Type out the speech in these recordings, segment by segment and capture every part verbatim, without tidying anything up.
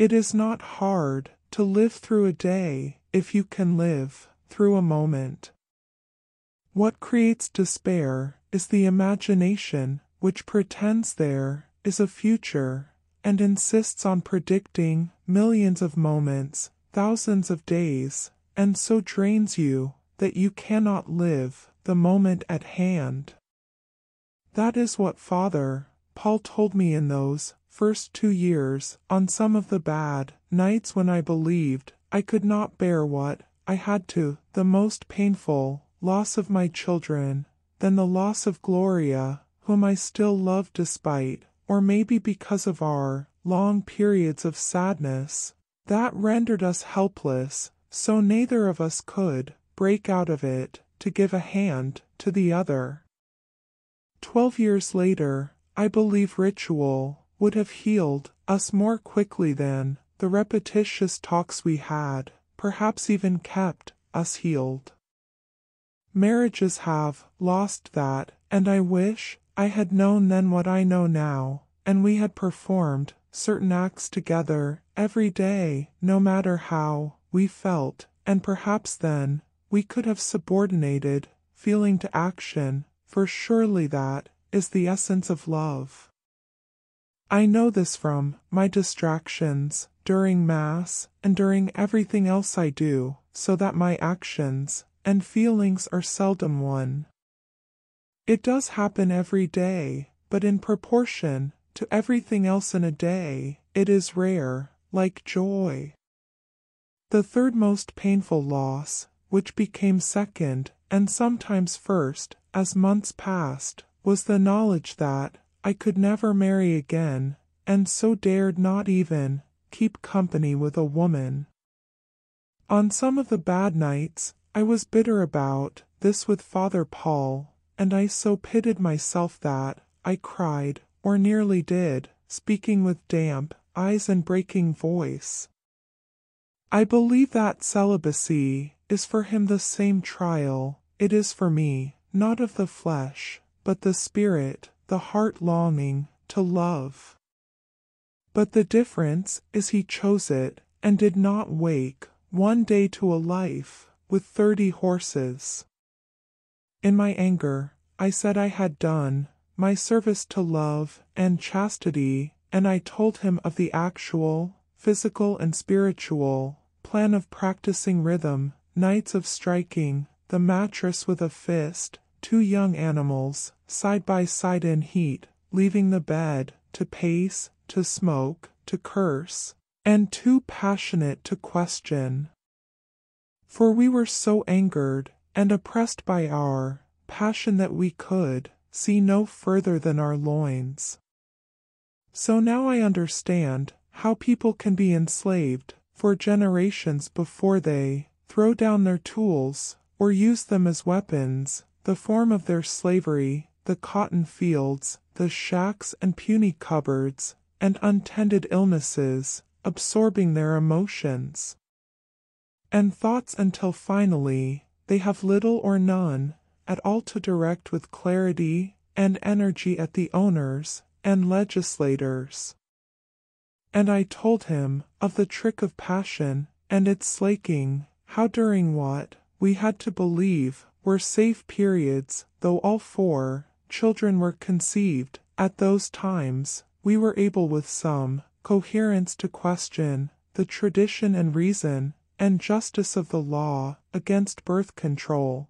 It is not hard to live through a day if you can live through a moment. What creates despair is the imagination which pretends there is a future and insists on predicting millions of moments, thousands of days, and so drains you that you cannot live the moment at hand. That is what Father Paul told me in those first two years on some of the bad nights when I believed I could not bear what I had to, the most painful loss of my children, then the loss of Gloria, whom I still love despite, or maybe because of our, long periods of sadness, that rendered us helpless, so neither of us could break out of it to give a hand to the other. Twelve years later, I believe ritual would have healed us more quickly than the repetitious talks we had, perhaps even kept us healed. Marriages have lost that, and I wish I had known then what I know now, and we had performed certain acts together every day, no matter how we felt, and perhaps then we could have subordinated feeling to action, for surely that is the essence of love. I know this from my distractions during Mass and during everything else I do, so that my actions and feelings are seldom one. It does happen every day, but in proportion to everything else in a day, it is rare, like joy. The third most painful loss, which became second and sometimes first as months passed, was the knowledge that I could never marry again, and so dared not even keep company with a woman. On some of the bad nights, I was bitter about this with Father Paul, and I so pitied myself that I cried, or nearly did, speaking with damp eyes and breaking voice. I believe that celibacy is for him the same trial it is for me, not of the flesh, but the spirit, the heart longing to love. But the difference is he chose it, and did not wake one day to a life with thirty horses. In my anger, I said I had done my service to love and chastity, and I told him of the actual, physical and spiritual, plan of practicing rhythm, nights of striking the mattress with a fist, two young animals, side by side in heat, leaving the bed, to pace, to smoke, to curse, and too passionate to question. For we were so angered and oppressed by our passion that we could see no further than our loins. So now I understand how people can be enslaved for generations before they throw down their tools or use them as weapons, the form of their slavery, the cotton fields, the shacks and puny cupboards, and untended illnesses, absorbing their emotions and thoughts until finally they have little or none at all to direct with clarity and energy at the owners and legislators. And I told him of the trick of passion and its slaking, how during what we had to believe were safe periods, though all four children were conceived at those times, we were able with some coherence to question the tradition and reason and justice of the law against birth control,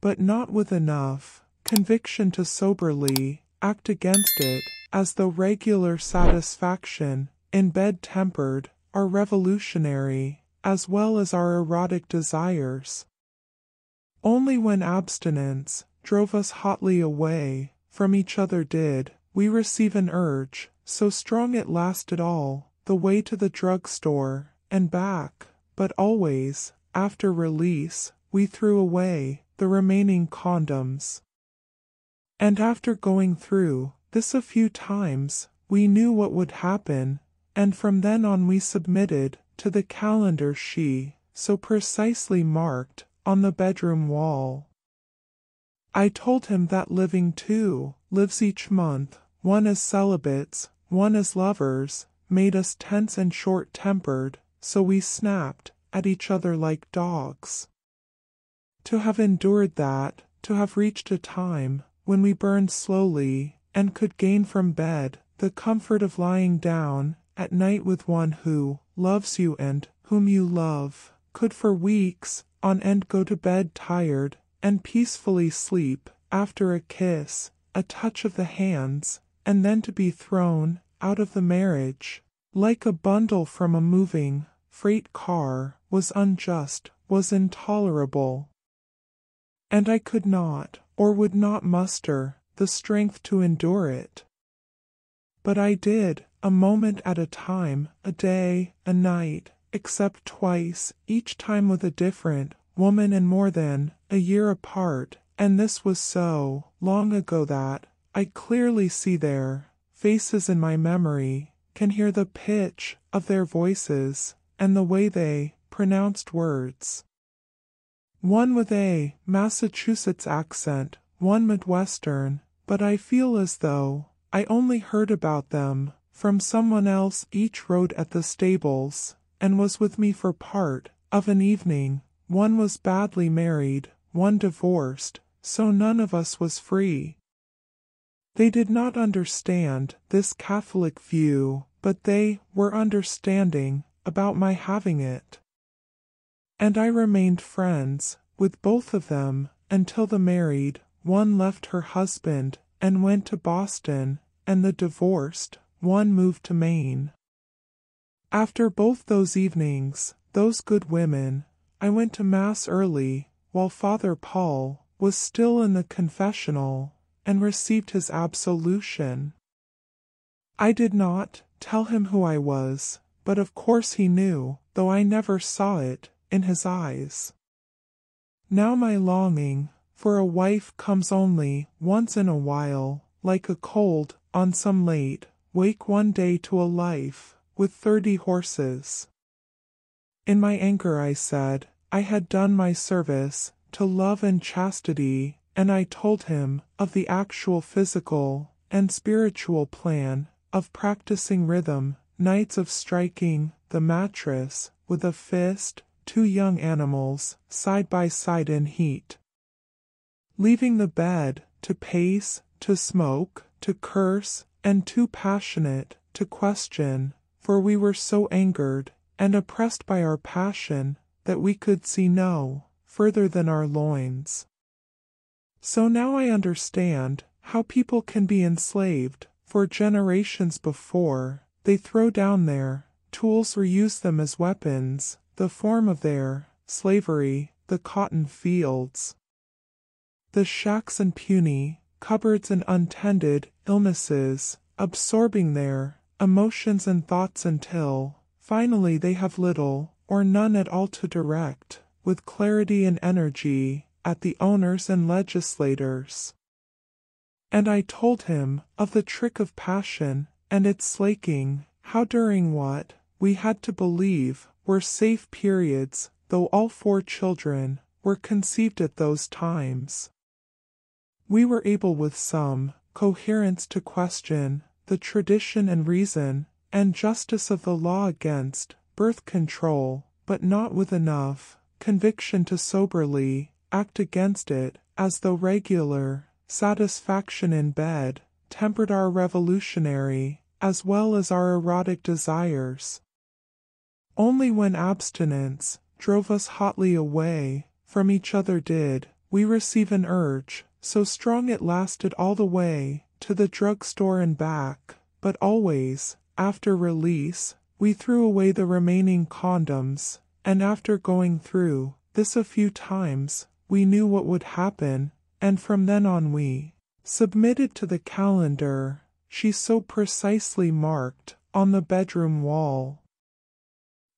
but not with enough conviction to soberly act against it, as though regular satisfaction in bed tempered our revolutionary as well as our erotic desires. Only when abstinence drove us hotly away from each other did we receive an urge so strong it lasted all the way to the drugstore and back, but always, after release, we threw away the remaining condoms. And after going through this a few times, we knew what would happen, and from then on we submitted to the calendar she so precisely marked on the bedroom wall. I told him that living two lives each month, one as celibates, one as lovers, made us tense and short-tempered, so we snapped at each other like dogs. To have endured that, to have reached a time when we burned slowly and could gain from bed the comfort of lying down at night with one who loves you and whom you love, could for weeks on end go to bed tired and peacefully sleep after a kiss, a touch of the hands, and then to be thrown out of the marriage, like a bundle from a moving freight car, was unjust, was intolerable. And I could not, or would not muster, the strength to endure it. But I did, a moment at a time, a day, a night, except twice, each time with a different woman and more than a year apart, and this was so long ago that I clearly see their faces in my memory, can hear the pitch of their voices, and the way they pronounced words. One with a Massachusetts accent, one Midwestern, but I feel as though I only heard about them from someone else. Each rode at the stables, and was with me for part of an evening. One was badly married, one divorced, so none of us was free. They did not understand this Catholic view, but they were understanding about my having it. And I remained friends with both of them until the married one left her husband and went to Boston, and the divorced one moved to Maine. After both those evenings, those good women, I went to Mass early, while Father Paul was still in the confessional, and received his absolution. I did not tell him who I was, but of course he knew, though I never saw it in his eyes. Now my longing for a wife comes only once in a while, like a cold on some late wake one day to a life with thirty horses. In my anger I said, I had done my service to love and chastity, and I told him of the actual physical and spiritual plan of practicing rhythm, nights of striking the mattress with a fist, two young animals, side by side in heat. Leaving the bed, to pace, to smoke, to curse, and too passionate, to question, for we were so angered and oppressed by our passion that we could see no further than our loins. So now I understand how people can be enslaved, for generations before, they throw down their tools or use them as weapons, the form of their slavery, the cotton fields, the shacks and puny cupboards and untended illnesses, absorbing their emotions and thoughts until, finally, they have little or none at all to direct, with clarity and energy, at the owners and legislators. And I told him of the trick of passion and its slaking, how during what we had to believe were safe periods, though all four children were conceived at those times, we were able with some coherence to question the tradition and reason and justice of the law against birth control, but not with enough conviction to soberly act against it, as though regular satisfaction in bed tempered our revolutionary as well as our erotic desires. Only when abstinence drove us hotly away from each other did we receive an urge so strong it lasted all the way to the drugstore and back, but always, after release, we threw away the remaining condoms, and after going through this a few times, we knew what would happen, and from then on we submitted to the calendar she so precisely marked on the bedroom wall.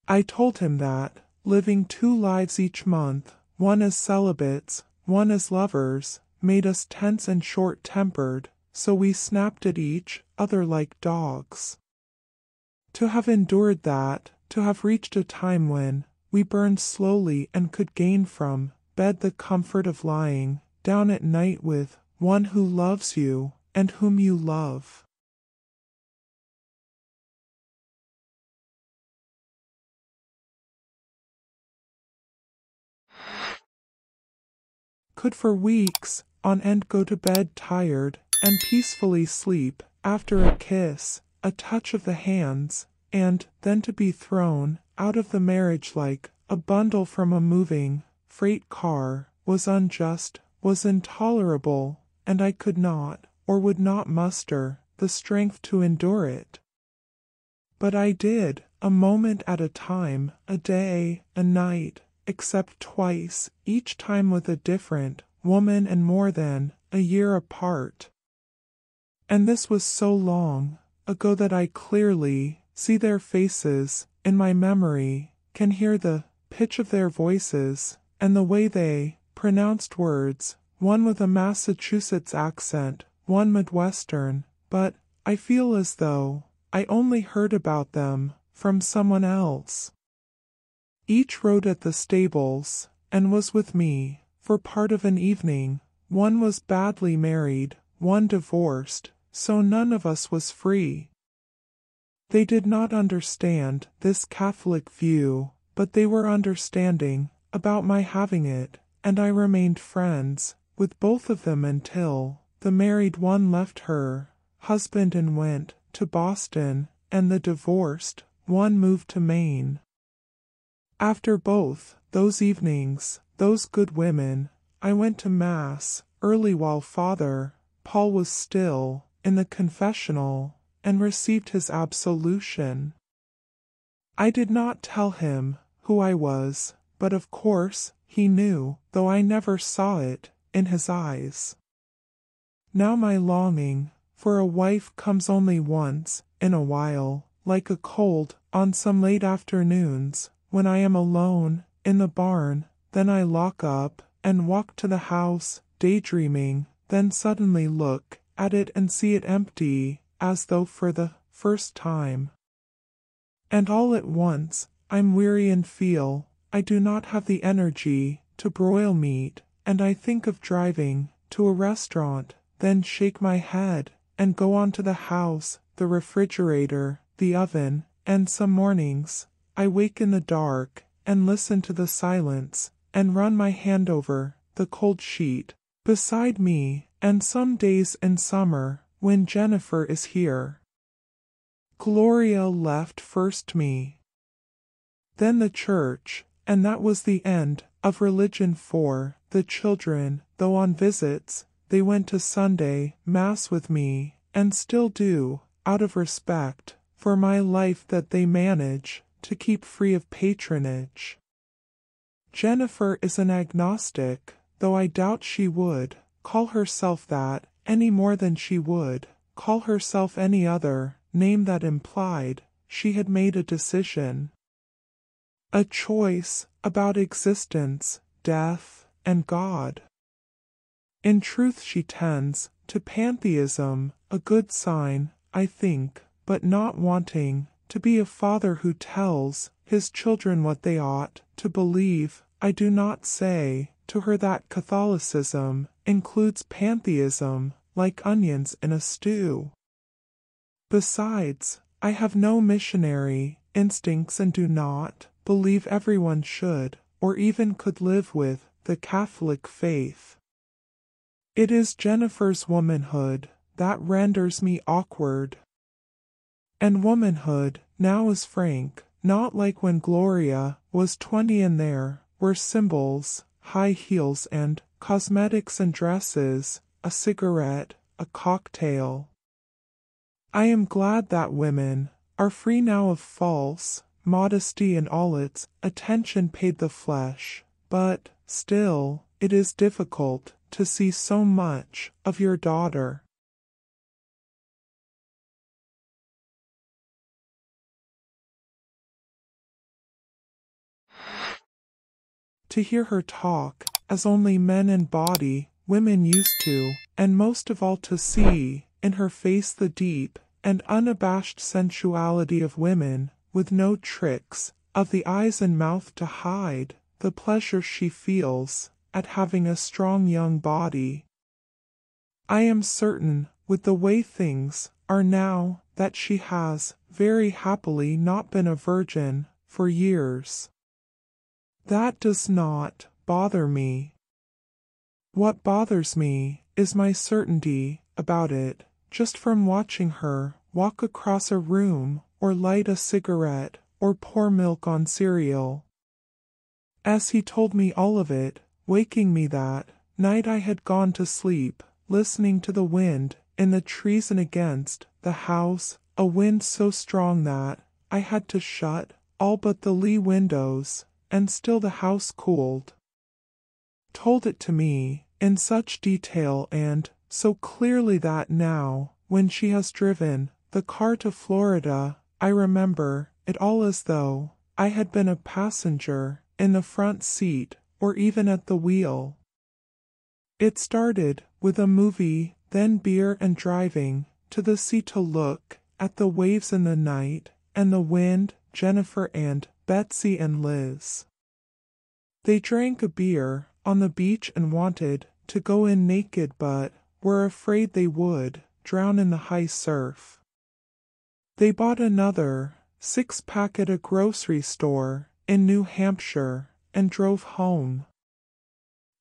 I told him that, living two lives each month, one as celibates, one as lovers, made us tense and short-tempered, so we snapped at each other like dogs. To have endured that, to have reached a time when we burned slowly and could gain from bed the comfort of lying down at night with one who loves you and whom you love. could for weeks on end go to bed tired and peacefully sleep after a kiss, a touch of the hands, and then to be thrown out of the marriage like a bundle from a moving freight car, was unjust, was intolerable, and I could not, or would not muster, the strength to endure it. But I did, a moment at a time, a day, a night, except twice, each time with a different woman and more than a year apart. And this was so long ago that I clearly see their faces in my memory, can hear the pitch of their voices, and the way they pronounced words, one with a Massachusetts accent, one Midwestern, but I feel as though I only heard about them from someone else. Each rode at the stables, and was with me, for part of an evening. One was badly married, one divorced, so none of us was free. They did not understand this Catholic view, but they were understanding about my having it, and I remained friends with both of them until the married one left her husband and went to Boston, and the divorced one moved to Maine. After both those evenings, those good women, I went to Mass early while Father Paul was still in the confessional, and received his absolution. I did not tell him who I was, but of course he knew, though I never saw it in his eyes. Now my longing for a wife comes only once in a while, like a cold, on some late afternoons, when I am alone in the barn. Then I lock up and walk to the house, daydreaming, then suddenly look at it and see it empty, as though for the first time. And all at once I'm weary and feel I do not have the energy to broil meat, and I think of driving to a restaurant, then shake my head and go on to the house, the refrigerator, the oven, and some mornings I wake in the dark and listen to the silence, and run my hand over the cold sheet beside me, and some days in summer, when Jennifer is here. Gloria left first me, then the church, and that was the end of religion for the children, though on visits they went to Sunday Mass with me, and still do, out of respect for my life that they manage to keep free of patronage. Jennifer is an agnostic, though I doubt she would call herself that any more than she would call herself any other name that implied she had made a decision, a choice about existence, death, and God. In truth, she tends to pantheism, a good sign, I think, but not wanting to be a father who tells his children what they ought to believe. I do not say to her that Catholicism includes pantheism, like onions in a stew. Besides, I have no missionary instincts and do not believe everyone should, or even could, live with the Catholic faith. It is Jennifer's womanhood that renders me awkward. And womanhood now is frank, not like when Gloria was twenty and there were symbols, high heels and cosmetics and dresses, a cigarette, a cocktail. I am glad that women are free now of false modesty and all its attention paid the flesh, but still, it is difficult to see so much of your daughter. To hear her talk, as only men and body women used to, and most of all to see in her face the deep and unabashed sensuality of women, with no tricks of the eyes and mouth to hide the pleasure she feels at having a strong young body. I am certain, with the way things are now, that she has very happily not been a virgin for years. That does not bother me. What bothers me is my certainty about it, just from watching her walk across a room or light a cigarette or pour milk on cereal. As he told me all of it, waking me that night, I had gone to sleep, listening to the wind in the trees and against the house, a wind so strong that I had to shut all but the lee windows, and still the house cooled. Told it to me in such detail and so clearly that now, when she has driven the car to Florida, I remember it all as though I had been a passenger in the front seat or even at the wheel. It started with a movie, then beer and driving to the sea to look at the waves in the night and the wind, Jennifer and Betsy and Liz. They drank a beer on the beach and wanted to go in naked but were afraid they would drown in the high surf. They bought another six-pack at a grocery store in New Hampshire and drove home.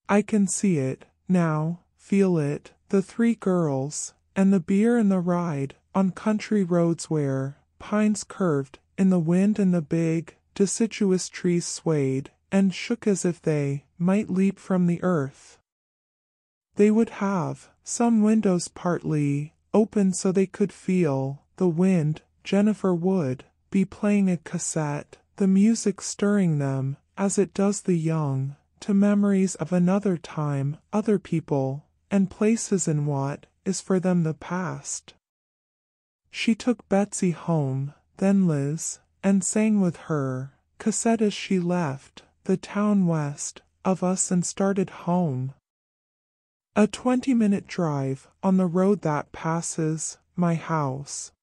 I can see it now, feel it, the three girls, and the beer and the ride on country roads where pines curved in the wind and the big, deciduous trees swayed and shook as if they might leap from the earth. They would have some windows partly open so they could feel the wind. Jennifer would be playing a cassette, the music stirring them, as it does the young, to memories of another time, other people, and places in what is for them the past. She took Betsy home, then Liz, and sang with her cassette as she left the town west of us and started home. A twenty-minute drive on the road that passes my house.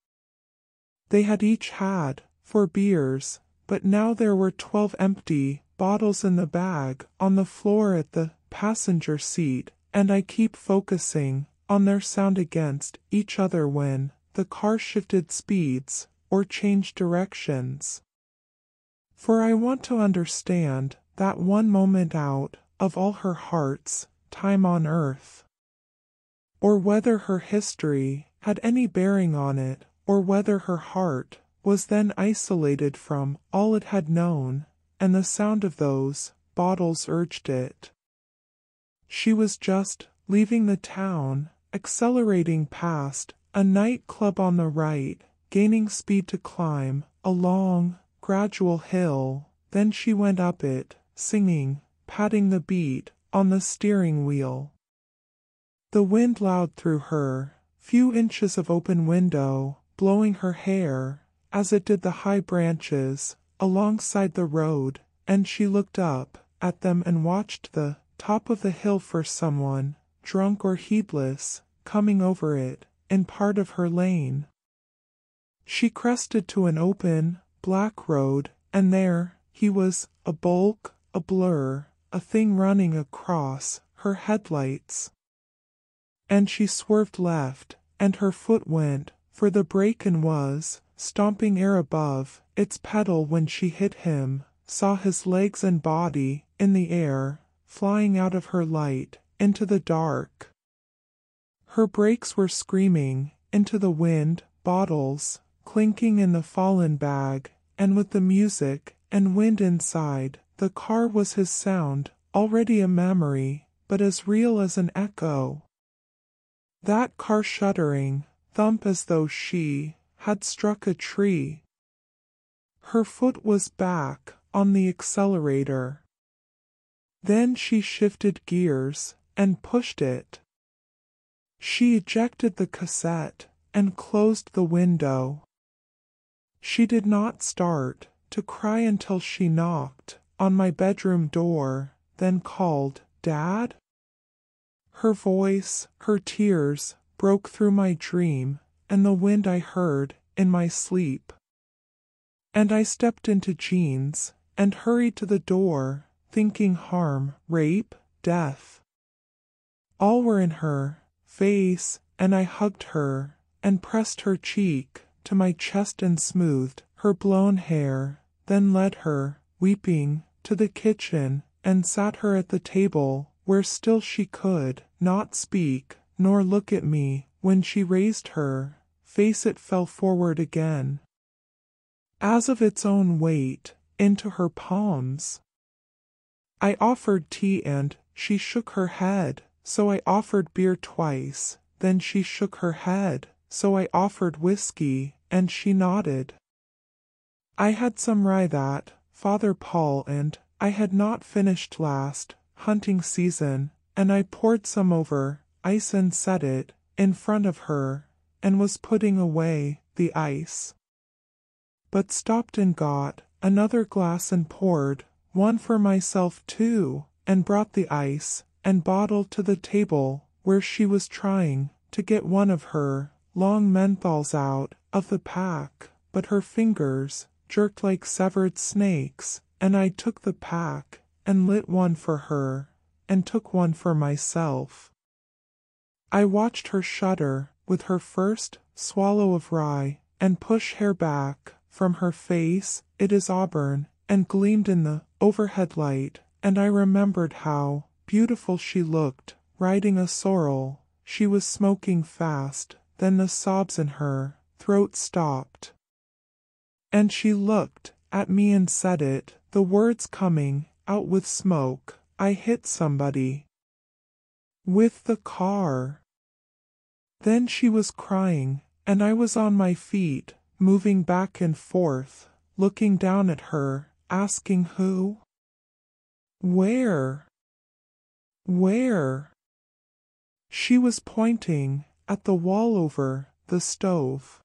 They had each had four beers, but now there were twelve empty bottles in the bag on the floor at the passenger seat, and I keep focusing on their sound against each other when the car shifted speeds or changed directions. For I want to understand that one moment out of all her heart's time on earth, or whether her history had any bearing on it, or whether her heart was then isolated from all it had known, and the sound of those bottles urged it. She was just leaving the town, accelerating past a nightclub on the right, gaining speed to climb a long, gradual hill. Then she went up it, singing, patting the beat on the steering wheel. The wind loud through her few inches of open window, blowing her hair, as it did the high branches alongside the road, and she looked up at them and watched the top of the hill for someone, drunk or heedless, coming over it, in part of her lane. She crested to an open, black road, and there he was, a bulk, a blur, a thing running across her headlights. And she swerved left, and her foot went for the brake and was stomping air above its pedal when she hit him, saw his legs and body in the air, flying out of her light into the dark. Her brakes were screaming into the wind, bottles clinking in the fallen bag, and with the music and wind inside the car was his sound, already a memory, but as real as an echo. That car shuddering thump as though she had struck a tree. Her foot was back on the accelerator. Then she shifted gears and pushed it. She ejected the cassette and closed the window. She did not start to cry until she knocked on my bedroom door, then called, "Dad?" Her voice, her tears, broke through my dream, and the wind I heard in my sleep. And I stepped into jeans and hurried to the door, thinking harm, rape, death. All were in her face, and I hugged her and pressed her cheek to my chest and smoothed her blown hair, then led her, weeping, to the kitchen and sat her at the table, where still she could not speak nor look at me. When she raised her face, it fell forward again, as of its own weight, into her palms. I offered tea and she shook her head, so I offered beer twice, then she shook her head, so I offered whiskey, and she nodded. I had some rye that Father Paul and I had not finished last hunting season, and I poured some over ice and set it in front of her, and was putting away the ice, but stopped and got another glass and poured one for myself too, and brought the ice and bottle to the table, where she was trying to get one of her long menthols out of the pack, but her fingers jerked like severed snakes, and I took the pack and lit one for her, and took one for myself. I watched her shudder with her first swallow of rye, and push hair back from her face. It is auburn, and gleamed in the overhead light, and I remembered how beautiful she looked, riding a sorrel. She was smoking fast, then the sobs in her throat stopped, and she looked at me and said it, the words coming out with smoke, "I hit somebody with the car." Then she was crying, and I was on my feet, moving back and forth, looking down at her, asking who? Where? Where? She was pointing at the wall over the stove.